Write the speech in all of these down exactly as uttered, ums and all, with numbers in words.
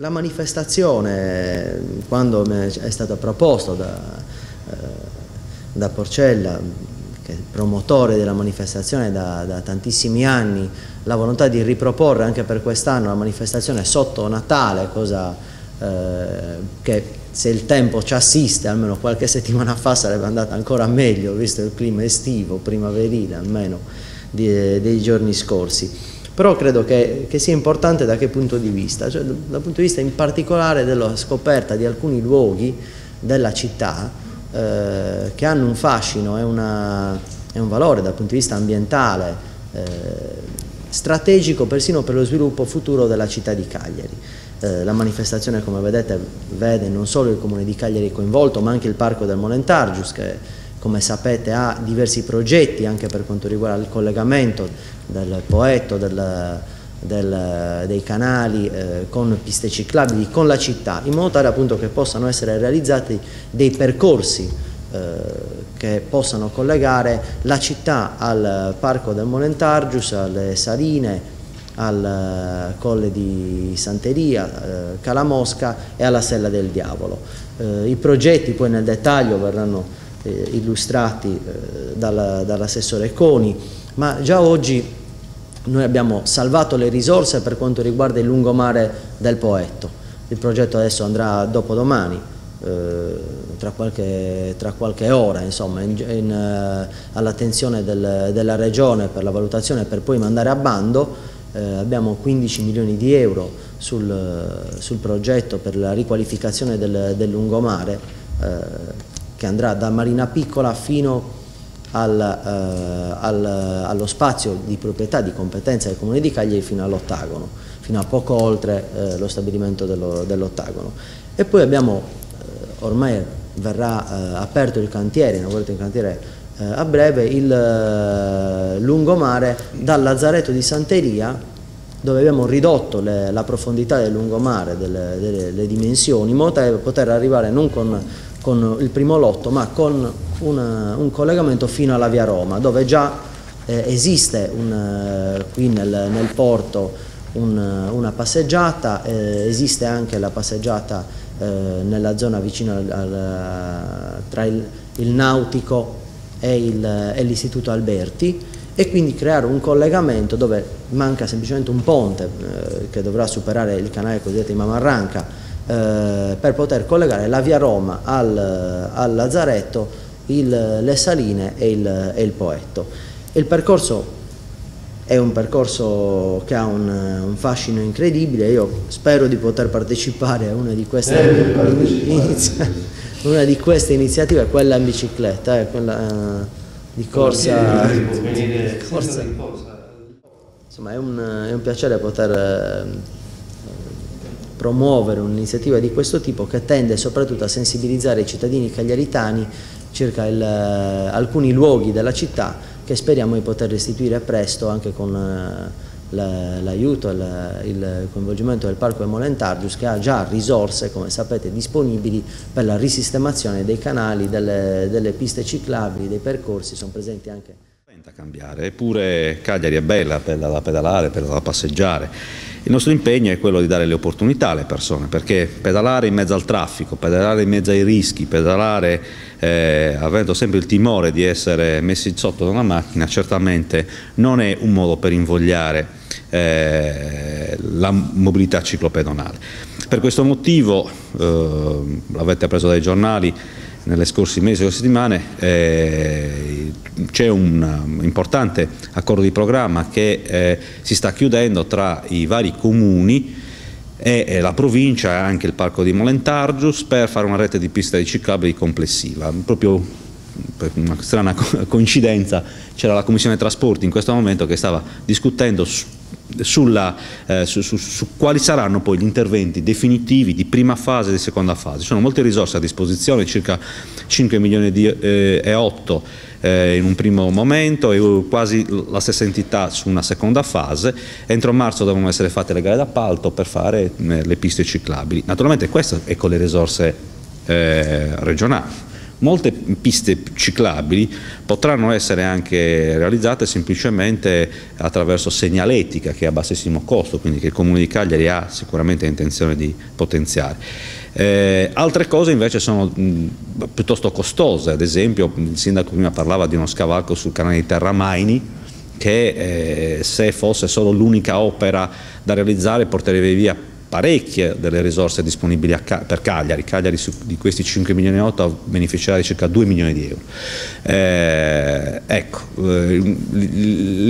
La manifestazione, quando è stata proposta da, da Porcella, che è il promotore della manifestazione da, da tantissimi anni, la volontà di riproporre anche per quest'anno la manifestazione sotto Natale, cosa eh, che se il tempo ci assiste, almeno qualche settimana fa sarebbe andata ancora meglio, visto il clima estivo, primaverile almeno, di, dei giorni scorsi. Però credo che, che sia importante da che punto di vista, cioè dal punto di vista in particolare della scoperta di alcuni luoghi della città eh, che hanno un fascino e un valore dal punto di vista ambientale, eh, strategico persino per lo sviluppo futuro della città di Cagliari. Eh, la manifestazione, come vedete, vede non solo il Comune di Cagliari coinvolto, ma anche il Parco del Molentargius, che come sapete ha diversi progetti anche per quanto riguarda il collegamento del Poetto, del, del, dei canali eh, con piste ciclabili, con la città, in modo tale appunto che possano essere realizzati dei percorsi eh, che possano collegare la città al Parco del Molentargius, alle saline, al Colle di Santeria, eh, Calamosca e alla Sella del Diavolo. Eh, i progetti poi nel dettaglio verranno illustrati dall'assessore Coni, ma già oggi noi abbiamo salvato le risorse per quanto riguarda il lungomare del Poetto. Il progetto adesso andrà dopodomani, eh, tra, qualche, tra qualche ora, insomma, in, in, eh, all'attenzione del, della Regione per la valutazione, per poi mandare a bando. Eh, abbiamo quindici milioni di euro sul, sul progetto per la riqualificazione del, del lungomare, eh, che andrà da Marina Piccola fino al, eh, al, allo spazio di proprietà, di competenza del Comune di Cagliari, fino all'ottagono, fino a poco oltre eh, lo stabilimento dell'ottagono. E poi abbiamo, eh, ormai verrà eh, aperto il cantiere, inaugurato il cantiere eh, a breve, il eh, lungomare dal Lazzaretto di Santeria, dove abbiamo ridotto le, la profondità del lungomare, delle, delle, le dimensioni, in modo tale da poter arrivare non con con il primo lotto, ma con una, un collegamento fino alla via Roma, dove già eh, esiste un, eh, qui nel, nel porto un, una passeggiata, eh, esiste anche la passeggiata eh, nella zona vicina al, al, tra il, il Nautico e l'Istituto Alberti, e quindi creare un collegamento dove manca semplicemente un ponte eh, che dovrà superare il canale cosiddetto di Mamarranca, Eh, per poter collegare la via Roma al, al Lazzaretto, il, le saline e il, e il Poetto. Il percorso è un percorso che ha un, un fascino incredibile. Io spero di poter partecipare a una di queste, eh, inizia una di queste iniziative, quella in bicicletta, eh, quella eh, di corsa. Di corsa. Insomma, è un, è un piacere poter Eh, promuovere un'iniziativa di questo tipo, che tende soprattutto a sensibilizzare i cittadini cagliaritani circa il, alcuni luoghi della città, che speriamo di poter restituire presto anche con l'aiuto e il coinvolgimento del Parco del Molentargius, che ha già risorse, come sapete, disponibili per la risistemazione dei canali, delle, delle piste ciclabili, dei percorsi. Sono presenti anche a cambiare, eppure Cagliari è bella, bella da pedalare, bella da passeggiare. Il nostro impegno è quello di dare le opportunità alle persone, perché pedalare in mezzo al traffico, pedalare in mezzo ai rischi, pedalare eh, avendo sempre il timore di essere messi sotto da una macchina, certamente non è un modo per invogliare eh, la mobilità ciclopedonale. Per questo motivo, eh, l'avete appreso dai giornali, nelle scorsi mesi o settimane eh, c'è un importante accordo di programma che eh, si sta chiudendo tra i vari comuni e, e la provincia e anche il Parco di Molentargius, per fare una rete di piste ciclabili complessiva. Proprio per una strana co coincidenza c'era la Commissione Trasporti in questo momento che stava discutendo su, sulla, eh, su, su, su quali saranno poi gli interventi definitivi di prima fase e di seconda fase. Ci sono molte risorse a disposizione, circa cinque milioni e otto eh, in un primo momento e quasi la stessa entità su una seconda fase. Entro marzo devono essere fatte le gare d'appalto per fare eh, le piste ciclabili. Naturalmente questo è con le risorse eh, regionali. Molte piste ciclabili potranno essere anche realizzate semplicemente attraverso segnaletica, che è a bassissimo costo, quindi che il Comune di Cagliari ha sicuramente intenzione di potenziare. Eh, altre cose invece sono mh, piuttosto costose, ad esempio il sindaco prima parlava di uno scavalco sul canale di Terramaini, che eh, se fosse solo l'unica opera da realizzare porterebbe via parecchie delle risorse disponibili a Ca- per Cagliari. Cagliari su, di questi cinque milioni e otto beneficerà di circa due milioni di euro. Eh, ecco, eh,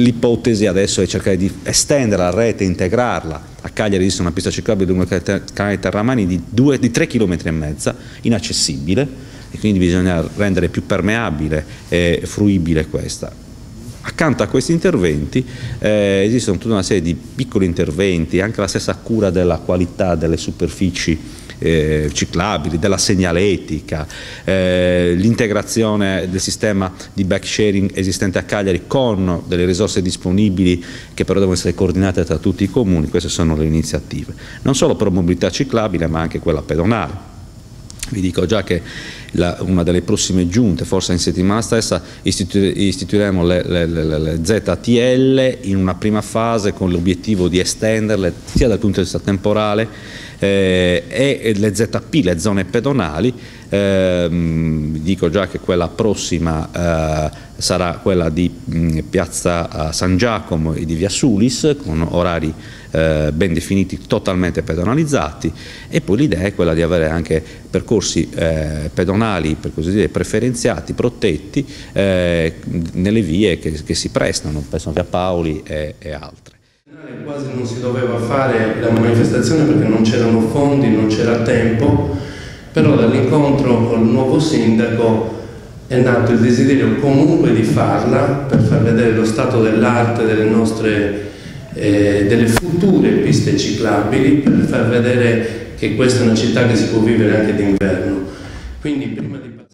l'ipotesi adesso è cercare di estendere la rete, integrarla. A Cagliari esiste una pista ciclabile lungo il canale Terramani di, di tre virgola cinque chilometri, inaccessibile, e quindi bisogna rendere più permeabile e fruibile questa. Accanto a questi interventi eh, esistono tutta una serie di piccoli interventi, anche la stessa cura della qualità delle superfici eh, ciclabili, della segnaletica, eh, l'integrazione del sistema di bike sharing esistente a Cagliari con delle risorse disponibili che però devono essere coordinate tra tutti i comuni. Queste sono le iniziative, non solo per mobilità ciclabile ma anche quella pedonale. Vi dico già che la, una delle prossime giunte, forse in settimana stessa, istitu istituiremo le, le, le, le Z T L in una prima fase con l'obiettivo di estenderle sia dal punto di vista temporale eh, e le Z P, le zone pedonali. Eh, vi dico già che quella prossima eh, sarà quella di mh, Piazza San Giacomo e di Via Sulis, con orari eh, ben definiti, totalmente pedonalizzati, e poi l'idea è quella di avere anche percorsi eh, pedonali, per così dire, preferenziati, protetti, eh, nelle vie che, che si prestano, penso a Via Paoli e, e altre. Quasi non si doveva fare la manifestazione perché non c'erano fondi, non c'era tempo. Però dall'incontro con il nuovo sindaco è nato il desiderio comunque di farla, per far vedere lo stato dell'arte delle nostre, eh, delle future piste ciclabili, per far vedere che questa è una città che si può vivere anche d'inverno. Quindi prima di